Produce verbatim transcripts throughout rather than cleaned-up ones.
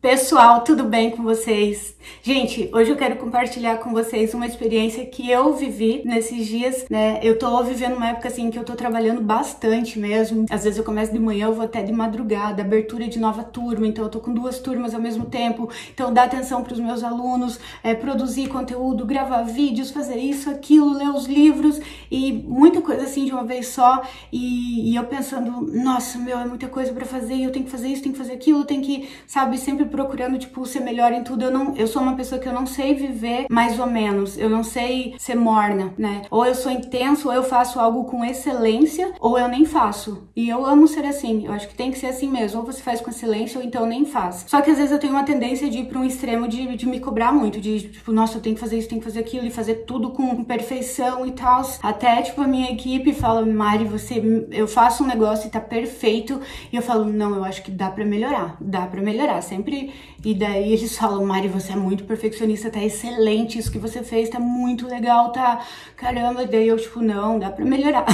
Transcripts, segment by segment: Pessoal, tudo bem com vocês? Gente, hoje eu quero compartilhar com vocês uma experiência que eu vivi nesses dias, né? Eu tô vivendo uma época assim que eu tô trabalhando bastante mesmo. Às vezes eu começo de manhã, eu vou até de madrugada, abertura de nova turma, então eu tô com duas turmas ao mesmo tempo. Então dar atenção pros meus alunos, é, produzir conteúdo, gravar vídeos, fazer isso, aquilo, ler os livros e muita coisa assim de uma vez só. E, e eu pensando, nossa, meu, é muita coisa pra fazer, eu tenho que fazer isso, tenho que fazer aquilo, tenho que, sabe, sempre procurando, tipo, ser melhor em tudo. Eu não, eu sou uma pessoa que eu não sei viver mais ou menos, eu não sei ser morna, né? Ou eu sou intenso, ou eu faço algo com excelência, ou eu nem faço. E eu amo ser assim, eu acho que tem que ser assim mesmo, ou você faz com excelência, ou então nem faz. Só que às vezes eu tenho uma tendência de ir pra um extremo de, de me cobrar muito, de, tipo, nossa, eu tenho que fazer isso, tenho que fazer aquilo, e fazer tudo com perfeição e tal. Até, tipo, a minha equipe fala, Mari, você, eu faço um negócio e tá perfeito, e eu falo, não, eu acho que dá pra melhorar, dá pra melhorar, sempre. E daí eles falam, Mari, você é muito perfeccionista, tá excelente isso que você fez, tá muito legal, tá... Caramba, e daí eu tipo, não, dá pra melhorar.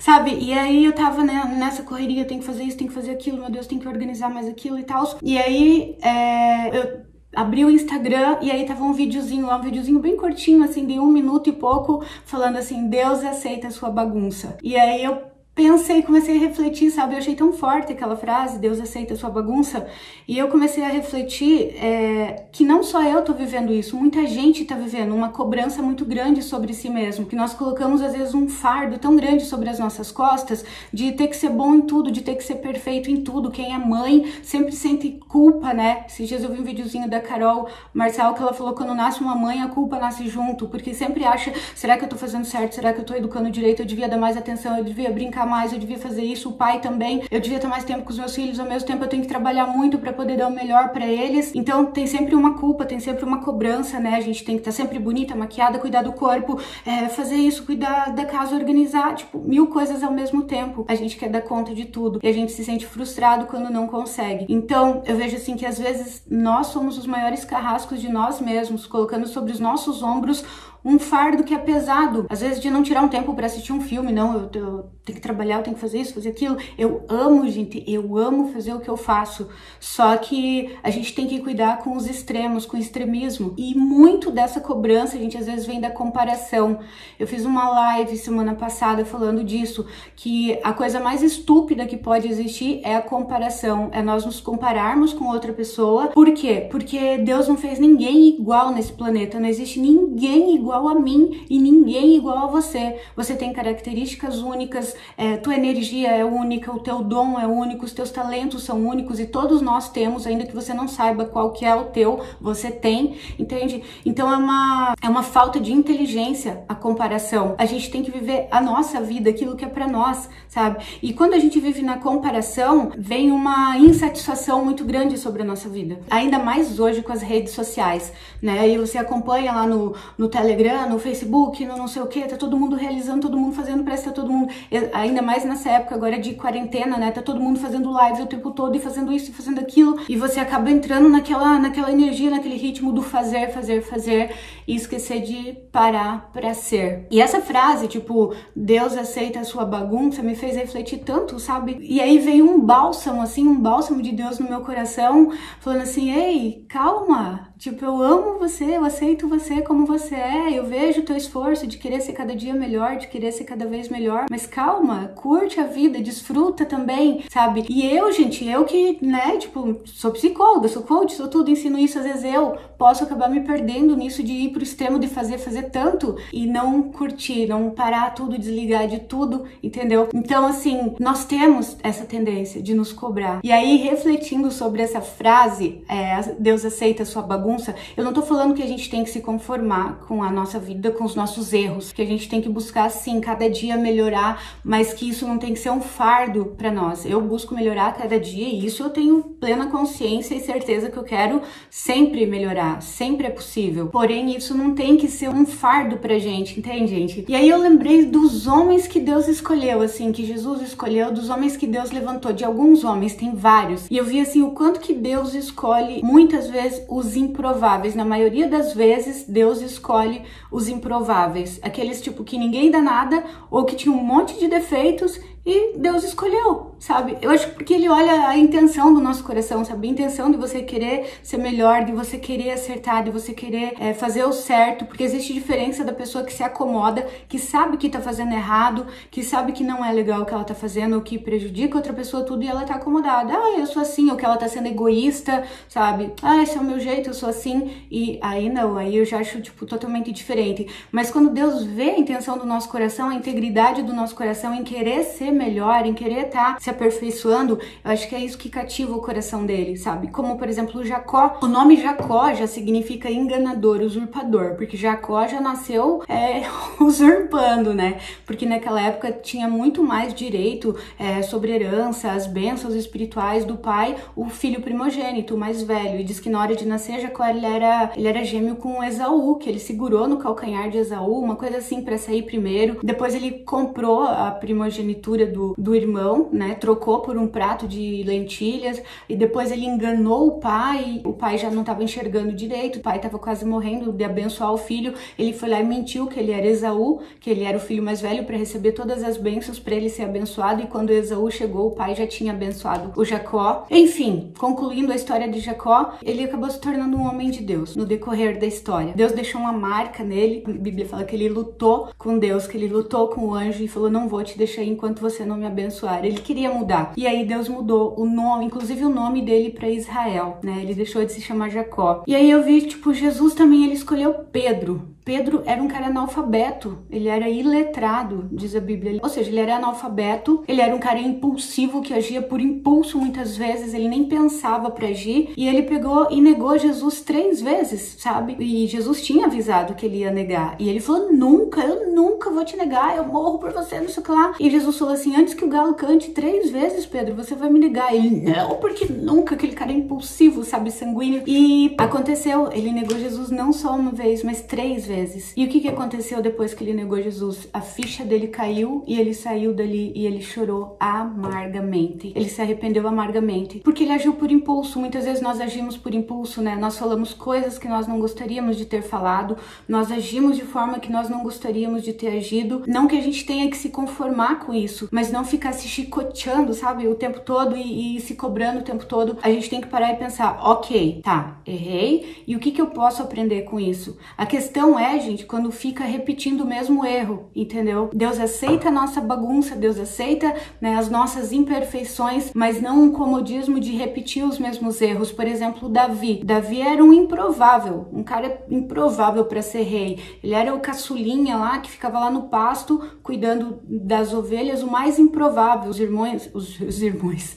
Sabe? E aí eu tava, né, nessa correria, tem que fazer isso, tem que fazer aquilo, meu Deus, tem que organizar mais aquilo e tal. E aí, é, eu... abri o Instagram e aí tava um videozinho lá, um videozinho bem curtinho, assim, de um minuto e pouco, falando assim, Deus aceita a sua bagunça. E aí eu pensei, comecei a refletir, sabe? Eu achei tão forte aquela frase, Deus aceita a sua bagunça. E eu comecei a refletir é, que não só eu tô vivendo isso, muita gente tá vivendo uma cobrança muito grande sobre si mesmo, que nós colocamos às vezes um fardo tão grande sobre as nossas costas de ter que ser bom em tudo, de ter que ser perfeito em tudo. Quem é mãe sempre sente culpa, né? Esses dias eu vi um videozinho da Carol Marçal que ela falou, quando nasce uma mãe, a culpa nasce junto, porque sempre acha, será que eu tô fazendo certo? Será que eu tô educando direito? Eu devia dar mais atenção, eu devia brincar mais, eu devia fazer isso, o pai também, eu devia ter mais tempo com os meus filhos, ao mesmo tempo eu tenho que trabalhar muito pra poder dar o melhor pra eles. Então tem sempre uma culpa, tem sempre uma cobrança, né? A gente tem que estar sempre bonita, maquiada, cuidar do corpo, é, fazer isso, cuidar da casa, organizar, tipo, mil coisas ao mesmo tempo. A gente quer dar conta de tudo e a gente se sente frustrado quando não consegue. Então eu vejo assim que às vezes nós somos os maiores carrascos de nós mesmos, colocando sobre os nossos ombros um fardo que é pesado, às vezes de não tirar um tempo pra assistir um filme, não, eu, eu tenho que trabalhar, eu tenho que fazer isso, fazer aquilo. Eu amo, gente, eu amo fazer o que eu faço, só que a gente tem que cuidar com os extremos, com o extremismo, e muito dessa cobrança, a gente, às vezes vem da comparação. Eu fiz uma live semana passada falando disso, que a coisa mais estúpida que pode existir é a comparação, é nós nos compararmos com outra pessoa. Por quê? Porque Deus não fez ninguém igual nesse planeta, não existe ninguém igual a mim e ninguém igual a você. Você tem características únicas, é, tua energia é única, o teu dom é único, os teus talentos são únicos, e todos nós temos, ainda que você não saiba qual que é o teu, você tem, entende? Então é uma, é uma falta de inteligência a comparação. A gente tem que viver a nossa vida, aquilo que é pra nós, sabe? E quando a gente vive na comparação, vem uma insatisfação muito grande sobre a nossa vida. Ainda mais hoje com as redes sociais, né? Aí você acompanha lá no, no Telegram, no Facebook, no não sei o que, tá todo mundo realizando, todo mundo fazendo, parece que tá todo mundo, ainda mais nessa época agora de quarentena, né, tá todo mundo fazendo live o tempo todo e fazendo isso e fazendo aquilo, e você acaba entrando naquela, naquela energia, naquele ritmo do fazer, fazer, fazer, e esquecer de parar pra ser. E essa frase, tipo, Deus aceita a sua bagunça, me fez refletir tanto, sabe? E aí veio um bálsamo, assim, um bálsamo de Deus no meu coração, falando assim, ei, calma, tipo, eu amo você, eu aceito você como você é, eu vejo o teu esforço de querer ser cada dia melhor, de querer ser cada vez melhor, mas calma, curte a vida, desfruta também, sabe? E eu, gente, eu que, né, tipo, sou psicóloga, sou coach, sou tudo, ensino isso, às vezes eu posso acabar me perdendo nisso de ir pro extremo de fazer, fazer tanto e não curtir, não parar tudo, desligar de tudo, entendeu? Então, assim, nós temos essa tendência de nos cobrar. E aí, refletindo sobre essa frase, é, Deus aceita a sua bagunça, eu não tô falando que a gente tem que se conformar com a nossa nossa vida, com os nossos erros, que a gente tem que buscar, sim, cada dia melhorar, mas que isso não tem que ser um fardo pra nós. Eu busco melhorar a cada dia e isso eu tenho plena consciência e certeza que eu quero sempre melhorar, sempre é possível. Porém, isso não tem que ser um fardo pra gente, entende, gente? E aí eu lembrei dos homens que Deus escolheu, assim, que Jesus escolheu, dos homens que Deus levantou, de alguns homens, tem vários. E eu vi, assim, o quanto que Deus escolhe, muitas vezes, os improváveis. Na maioria das vezes, Deus escolhe os improváveis, aqueles tipo que ninguém dá nada ou que tinha um monte de defeitos e Deus escolheu, sabe? Eu acho porque ele olha a intenção do nosso coração, sabe? A intenção de você querer ser melhor, de você querer acertar, de você querer é, fazer o certo, porque existe diferença da pessoa que se acomoda, que sabe que tá fazendo errado, que sabe que não é legal o que ela tá fazendo, ou que prejudica outra pessoa, tudo, e ela tá acomodada. Ah, eu sou assim, ou que ela tá sendo egoísta, sabe? Ah, esse é o meu jeito, eu sou assim, e aí não, aí eu já acho, tipo, totalmente diferente. Mas quando Deus vê a intenção do nosso coração, a integridade do nosso coração em querer ser melhor, em querer estar tá se aperfeiçoando, eu acho que é isso que cativa o coração dele, sabe? Como, por exemplo, Jacó. O nome Jacó já significa enganador, usurpador, porque Jacó já nasceu é, usurpando, né? Porque naquela época tinha muito mais direito é, sobre herança, as bênçãos espirituais do pai, o filho primogênito, o mais velho. E diz que na hora de nascer, Jacó ele era, ele era gêmeo com Esaú, que ele segurou no calcanhar de Esaú, uma coisa assim, pra sair primeiro. Depois ele comprou a primogenitura do, do irmão, né? Trocou por um prato de lentilhas, e depois ele enganou o pai, o pai já não estava enxergando direito, o pai estava quase morrendo de abençoar o filho, ele foi lá e mentiu que ele era Esaú, que ele era o filho mais velho, para receber todas as bênçãos, para ele ser abençoado, e quando Esaú chegou, o pai já tinha abençoado o Jacó. Enfim, concluindo a história de Jacó, ele acabou se tornando um homem de Deus no decorrer da história. Deus deixou uma marca nele, a Bíblia fala que ele lutou com Deus, que ele lutou com o anjo e falou, não vou te deixar enquanto você não me abençoar. Ele queria mudar. E aí Deus mudou o nome, inclusive o nome dele, para Israel, né? Ele deixou de se chamar Jacó. E aí eu vi, tipo, Jesus também, ele escolheu Pedro. Pedro era um cara analfabeto, ele era iletrado, diz a Bíblia. Ou seja, ele era analfabeto, ele era um cara impulsivo, que agia por impulso muitas vezes, ele nem pensava pra agir, e ele pegou e negou Jesus três vezes, sabe? E Jesus tinha avisado que ele ia negar, e ele falou, nunca, eu nunca vou te negar, eu morro por você, não sei o que lá. E Jesus falou assim, antes que o galo cante três vezes, Pedro, você vai me negar. Ele, não, porque nunca, aquele cara é impulsivo, sabe, sanguíneo. E aconteceu, ele negou Jesus não só uma vez, mas três vezes. E o que que aconteceu depois que ele negou Jesus? A ficha dele caiu e ele saiu dali e ele chorou amargamente. Ele se arrependeu amargamente, porque ele agiu por impulso. Muitas vezes nós agimos por impulso, né? Nós falamos coisas que nós não gostaríamos de ter falado, nós agimos de forma que nós não gostaríamos de ter agido. Não que a gente tenha que se conformar com isso, mas não ficar se chicoteando, sabe, o tempo todo e, e se cobrando o tempo todo. A gente tem que parar e pensar, ok, tá, errei, e o que que eu posso aprender com isso? A questão é, É, gente, quando fica repetindo o mesmo erro, entendeu? Deus aceita a nossa bagunça, Deus aceita, né, as nossas imperfeições, mas não um comodismo de repetir os mesmos erros. Por exemplo, Davi. Davi era um improvável, um cara improvável para ser rei. Ele era o caçulinha lá, que ficava lá no pasto, cuidando das ovelhas, o mais improvável. Os irmãos, os, os irmãos,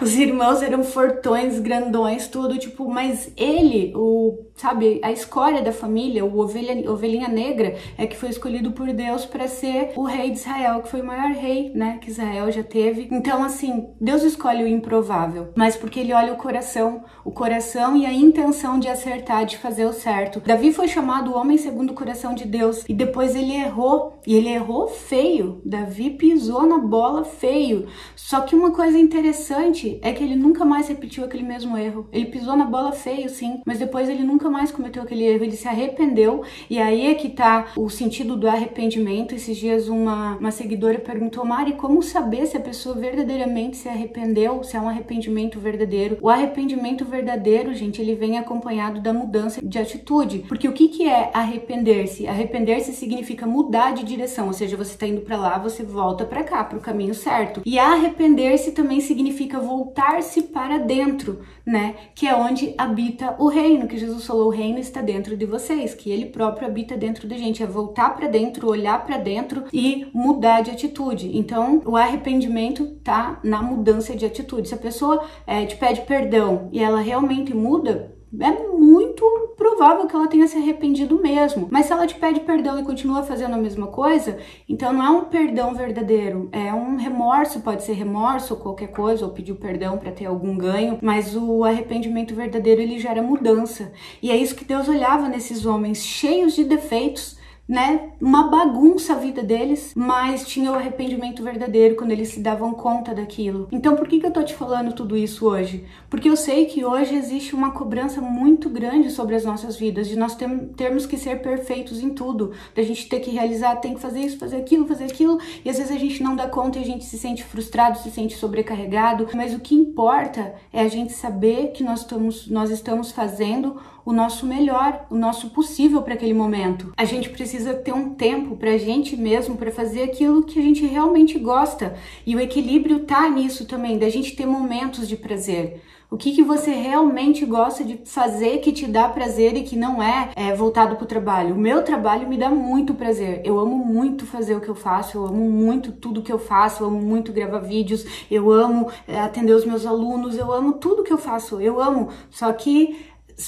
os irmãos eram fortões, grandões, tudo, tipo, mas ele, o, sabe, a escória da família, o ovelha ovelhinha negra, é que foi escolhido por Deus para ser o rei de Israel, que foi o maior rei, né, que Israel já teve. Então, assim, Deus escolhe o improvável, mas porque ele olha o coração, o coração e a intenção de acertar, de fazer o certo. Davi foi chamado homem segundo o coração de Deus, e depois ele errou, e ele errou feio. Davi pisou na bola feio. Só que uma coisa interessante é que ele nunca mais repetiu aquele mesmo erro. Ele pisou na bola feio, sim, mas depois ele nunca mais cometeu aquele erro, ele se arrependeu. E aí é que tá o sentido do arrependimento. Esses dias uma, uma seguidora perguntou, Mari, como saber se a pessoa verdadeiramente se arrependeu, se é um arrependimento verdadeiro? O arrependimento verdadeiro, gente, ele vem acompanhado da mudança de atitude. Porque o que que é arrepender-se? Arrepender-se significa mudar de direção, ou seja, você tá indo pra lá, você volta pra cá, pro caminho certo. E arrepender-se também significa voltar-se para dentro, né? Que é onde habita o reino, que Jesus falou, o reino está dentro de vocês, que ele próprio habita dentro da gente, é voltar pra dentro, olhar pra dentro e mudar de atitude. Então, o arrependimento tá na mudança de atitude. Se a pessoa é, te pede perdão e ela realmente muda, é muito provável que ela tenha se arrependido mesmo. Mas se ela te pede perdão e continua fazendo a mesma coisa, então não é um perdão verdadeiro, é um remorso, pode ser remorso ou qualquer coisa, ou pedir perdão para ter algum ganho, mas o arrependimento verdadeiro, ele gera mudança. E é isso que Deus olhava nesses homens cheios de defeitos, né, uma bagunça a vida deles, mas tinha o arrependimento verdadeiro quando eles se davam conta daquilo. Então por que que eu tô te falando tudo isso hoje? Porque eu sei que hoje existe uma cobrança muito grande sobre as nossas vidas, de nós termos que ser perfeitos em tudo, da gente ter que realizar, tem que fazer isso, fazer aquilo, fazer aquilo, e às vezes a gente não dá conta e a gente se sente frustrado, se sente sobrecarregado, mas o que importa é a gente saber que nós estamos, nós estamos fazendo o nosso melhor, o nosso possível para aquele momento. A gente precisa ter um tempo para a gente mesmo, para fazer aquilo que a gente realmente gosta. E o equilíbrio tá nisso também, da gente ter momentos de prazer. O que que você realmente gosta de fazer que te dá prazer e que não é, é voltado para o trabalho? O meu trabalho me dá muito prazer. Eu amo muito fazer o que eu faço, eu amo muito tudo que eu faço, eu amo muito gravar vídeos, eu amo é, atender os meus alunos, eu amo tudo que eu faço, eu amo. Só que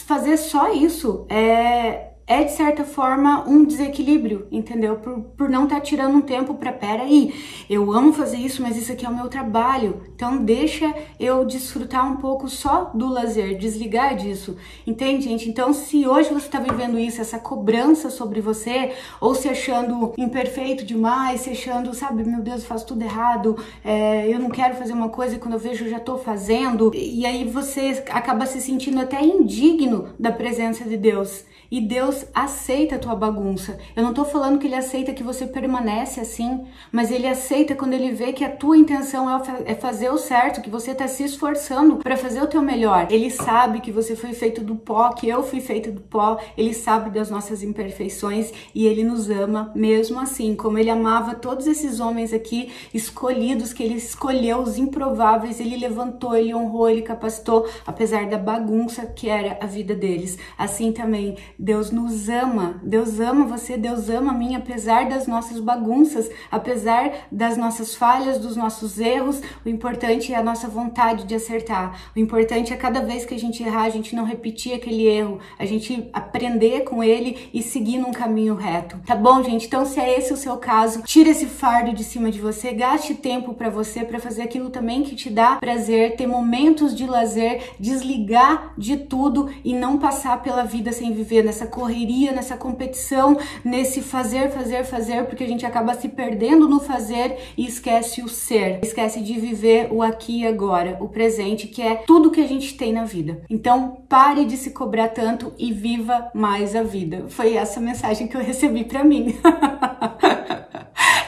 fazer só isso é, é de certa forma um desequilíbrio, entendeu? Por, por não estar tirando um tempo para, peraí, eu amo fazer isso, mas isso aqui é o meu trabalho, então deixa eu desfrutar um pouco só do lazer, desligar disso, entende, gente? Então se hoje você está vivendo isso, essa cobrança sobre você, ou se achando imperfeito demais, se achando, sabe, meu Deus, eu faço tudo errado, é, eu não quero fazer uma coisa e quando eu vejo eu já tô fazendo, e, e aí você acaba se sentindo até indigno da presença de Deus, e Deus aceita a tua bagunça. Eu não tô falando que ele aceita que você permanece assim, mas ele aceita quando ele vê que a tua intenção é fazer o certo, que você tá se esforçando pra fazer o teu melhor. Ele sabe que você foi feito do pó, que eu fui feito do pó, ele sabe das nossas imperfeições e ele nos ama mesmo assim, como ele amava todos esses homens aqui, escolhidos, que ele escolheu, os improváveis, ele levantou, ele honrou, ele capacitou, apesar da bagunça que era a vida deles. Assim também, Deus nos Deus ama, Deus ama você, Deus ama a mim, apesar das nossas bagunças, apesar das nossas falhas, dos nossos erros, o importante é a nossa vontade de acertar, o importante é cada vez que a gente errar, a gente não repetir aquele erro, a gente aprender com ele e seguir num caminho reto, tá bom, gente? Então se é esse o seu caso, tira esse fardo de cima de você, gaste tempo pra você, pra fazer aquilo também que te dá prazer, ter momentos de lazer, desligar de tudo e não passar pela vida sem viver nessa corrida, nessa competição, nesse fazer, fazer, fazer, porque a gente acaba se perdendo no fazer e esquece o ser, esquece de viver o aqui e agora, o presente, que é tudo que a gente tem na vida. Então pare de se cobrar tanto e viva mais a vida. Foi essa mensagem que eu recebi pra mim.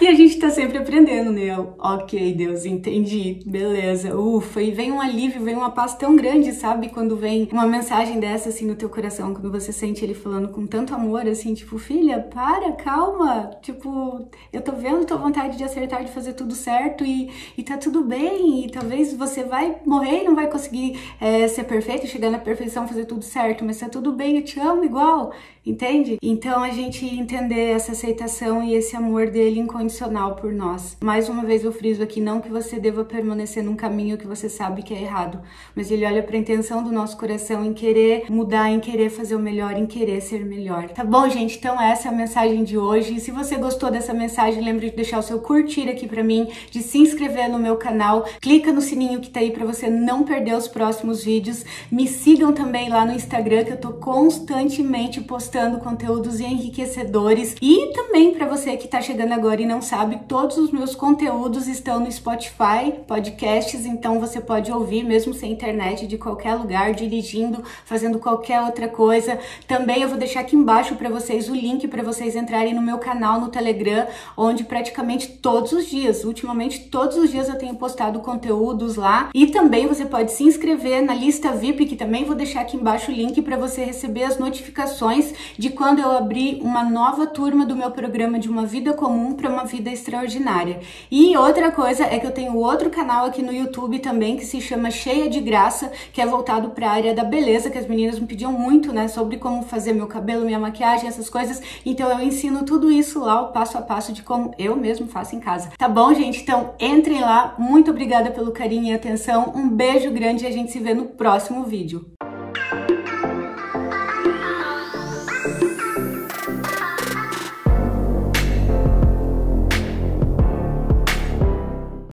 E a gente tá sempre aprendendo, né? Ok, Deus, entendi, beleza, ufa, e vem um alívio, vem uma paz tão grande, sabe? Quando vem uma mensagem dessa, assim, no teu coração, quando você sente ele falando com tanto amor, assim, tipo, filha, para, calma, tipo, eu tô vendo tua vontade de acertar, de fazer tudo certo e, e tá tudo bem, e talvez você vai morrer e não vai conseguir é, ser perfeito, chegar na perfeição, fazer tudo certo, mas tá tudo bem, eu te amo igual, entende? Então a gente entender essa aceitação e esse amor dele incondicional por nós. Mais uma vez eu friso aqui, não que você deva permanecer num caminho que você sabe que é errado, mas ele olha para a intenção do nosso coração em querer mudar, em querer fazer o melhor, em querer ser melhor. Tá bom, gente? Então essa é a mensagem de hoje. E se você gostou dessa mensagem, lembre de deixar o seu curtir aqui para mim, de se inscrever no meu canal, clica no sininho que tá aí para você não perder os próximos vídeos. Me sigam também lá no Instagram, que eu tô constantemente postando conteúdos enriquecedores. E também para você que tá chegando agora e não sabe, todos os meus conteúdos estão no Spotify, podcasts, então você pode ouvir mesmo sem internet, de qualquer lugar, dirigindo, fazendo qualquer outra coisa. Também eu vou deixar aqui embaixo para vocês o link para vocês entrarem no meu canal no Telegram, onde praticamente todos os dias, ultimamente todos os dias eu tenho postado conteúdos lá. E também você pode se inscrever na lista V I P, que também vou deixar aqui embaixo o link para você receber as notificações de quando eu abrir uma nova turma do meu programa de uma vida comum para uma vida extraordinária. E outra coisa é que eu tenho outro canal aqui no YouTube também, que se chama Cheia de Graça, que é voltado para a área da beleza, que as meninas me pediam muito, né, sobre como fazer meu cabelo, minha maquiagem, essas coisas. Então eu ensino tudo isso lá, o passo a passo de como eu mesmo faço em casa. Tá bom, gente? Então entrem lá. Muito obrigada pelo carinho e atenção. Um beijo grande e a gente se vê no próximo vídeo.